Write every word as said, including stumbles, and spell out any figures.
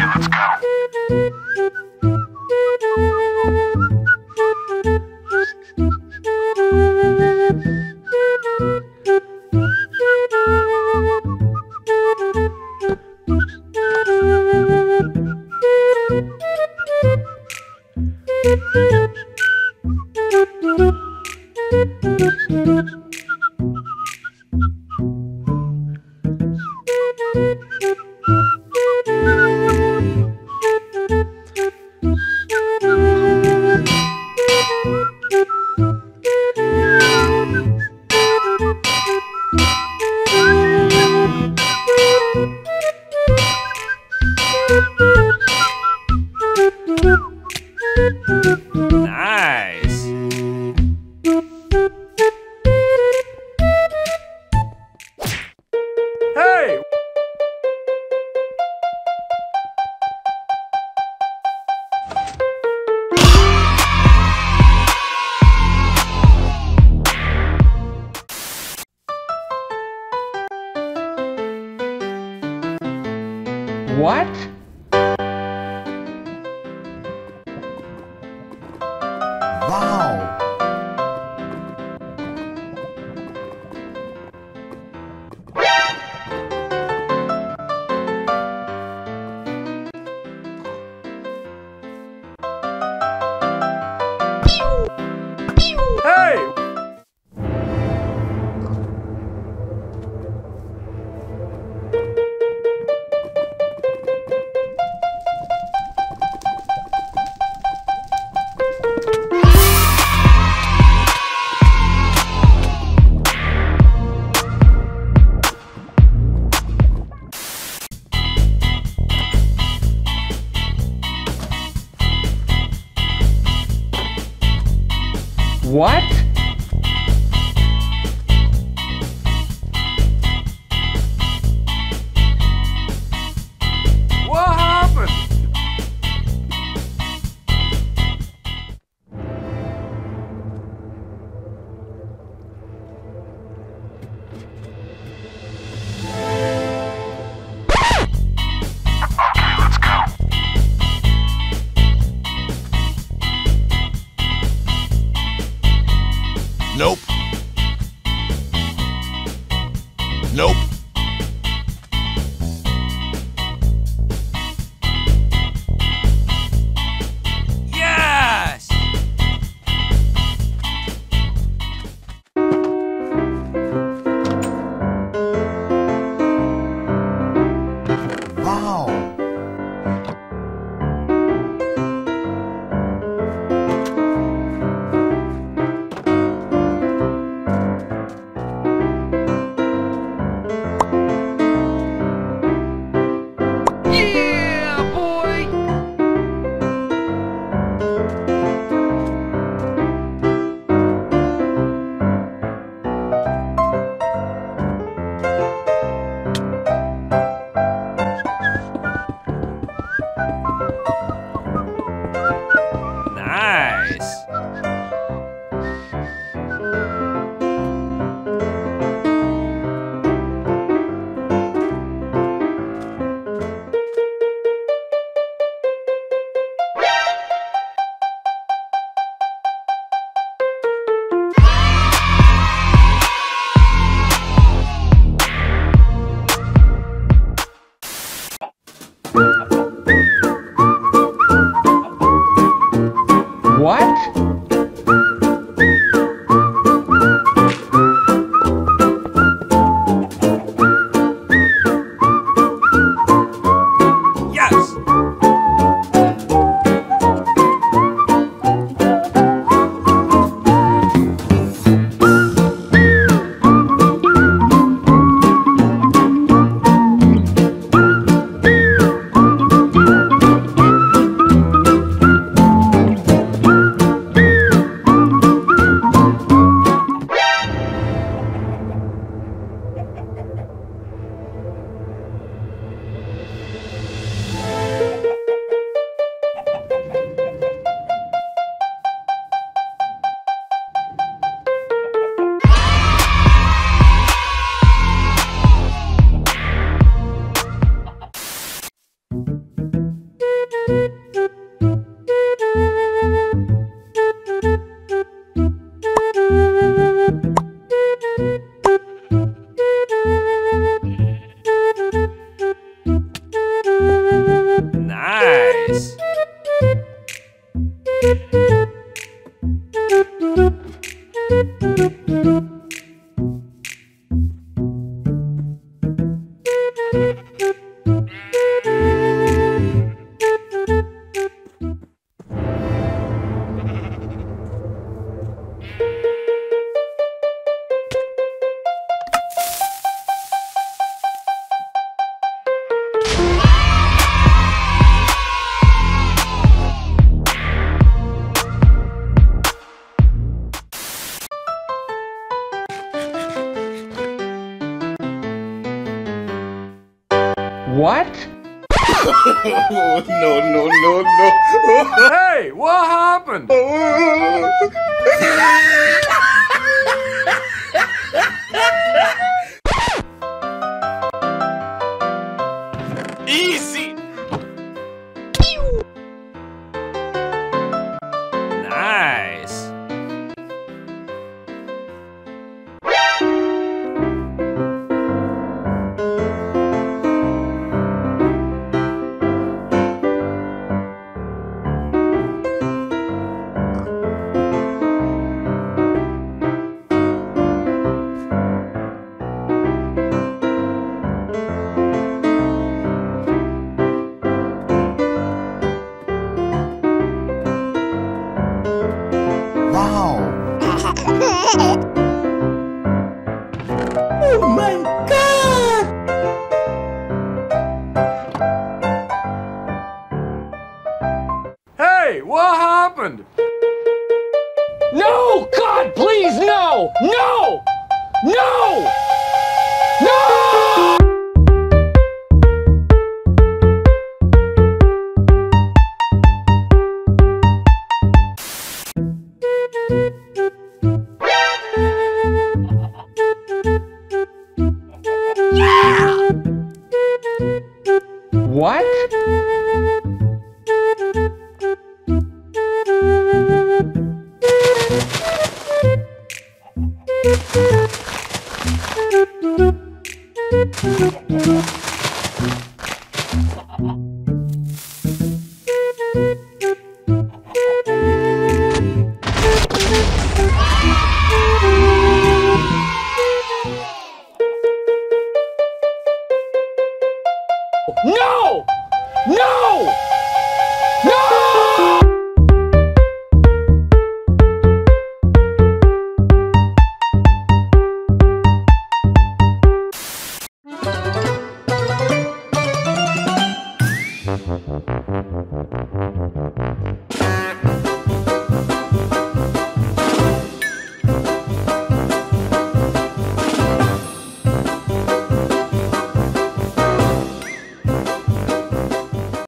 Okay, let's go. Nice. Hey. What? Wow! Hey! What? What happened? Okay, let's go. Nope. Nope. Yes. Wow. What? Oh, no, no, no, no. Hey, what happened? Easy. Nice. Oh my God! Hey, what happened? No! God, please, no! No! No! No! What? No! No! No! No!